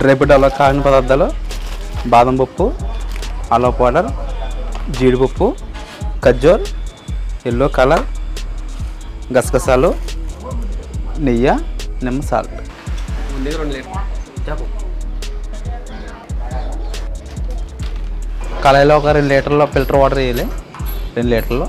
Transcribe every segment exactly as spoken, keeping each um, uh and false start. Dry bread అలా కాగిన పదార్థాలు బాదం పప్పు, అలో పౌడర్, జీడిపప్పు, ఖర్జూర్, ఎల్లో కలర్, గసగసాలు, నెయ్యి, నిమ్మ సాల్ట్. కళాయిలో ఒక రెండు లీటర్లో ఫిల్టర్ వాటర్ వేయాలి. రెండు లీటర్లో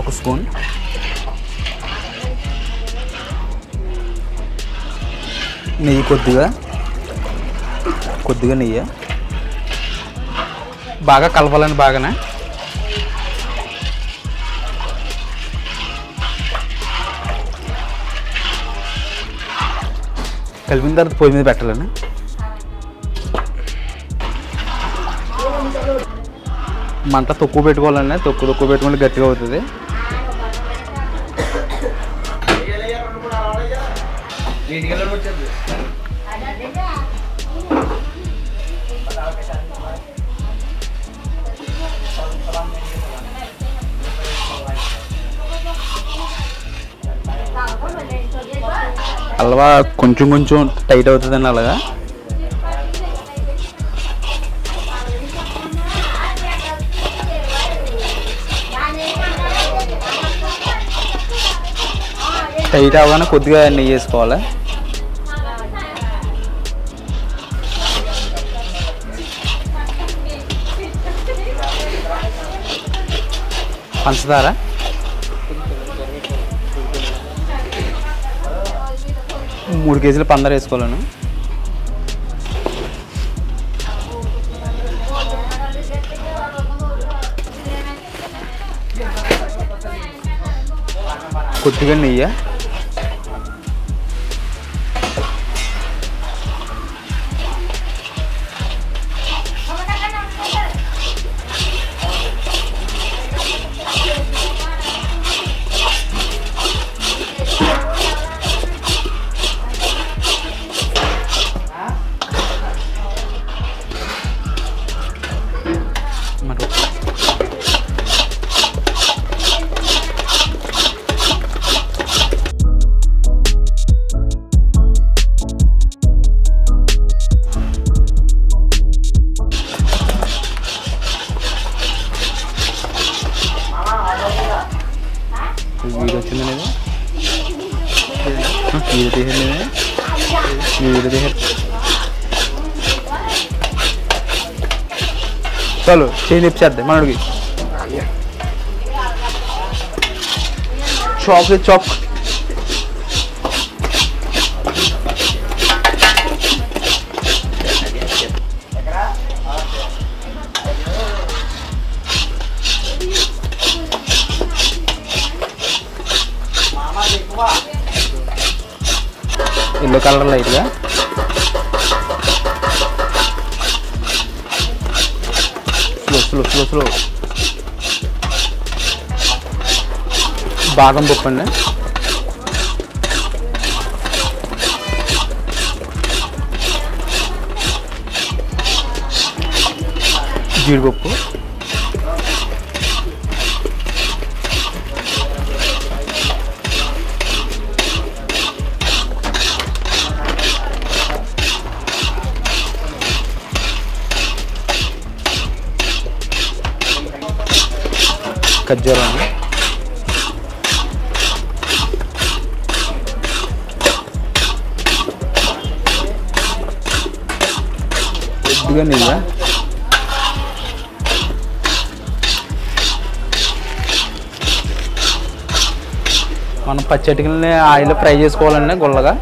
ఒక స్పూన్ నెయ్యి, కొద్దిగా కొద్దిగా నెయ్యి. బాగా కలపాలని బాగానే. కలిపిన తర్వాత పొయ్యి మీద పెట్టాలని. మంట తక్కువ పెట్టుకోవాలన్నా, తక్కువ తక్కువ పెట్టుకుంటే గట్టిగా అవుతుంది. అల్వా కొంచెం కొంచెం టైట్ అవుతుందండి. అలాగా టైట్ అవ్వగానే కొద్దిగా నెయ్యి వేసుకోవాలి. పంచదార, మూడు కేజీలు పంచదార వేసుకోవాలను. కొద్దిగా నెయ్యి, వీడియో వచ్చింది లేదా? వీడియో తీసింది లేదా? వీడియో తీసే చాలు చేసి తెప్పిచేద్దాం. మనకి చాక్ చాక్ ఎల్లో కలర్ లైట్గా, స్లో స్లో స్లో స్లో బాదం పప్పు అండి, జీడిపప్పు, ఖర్జూరం, కొద్దిగా నెయ్యి, మనం పచ్చటికల్ని ఆయిల్ ఫ్రై చేసుకోవాలండి గుల్లగా.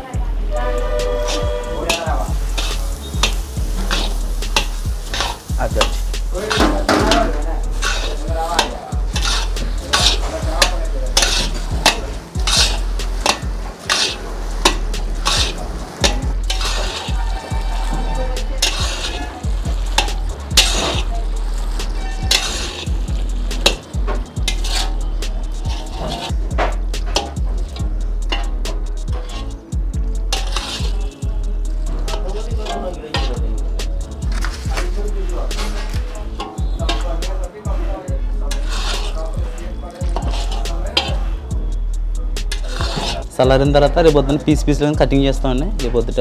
చల్లారిన తర్వాత రేపు పొద్దున్న పీస్ పీస్లను కటింగ్ చేస్తామండి. రేపు పొద్దుట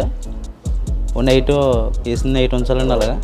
నైట్ వేసిన నైట్ ఉంచాలండి. అలాగా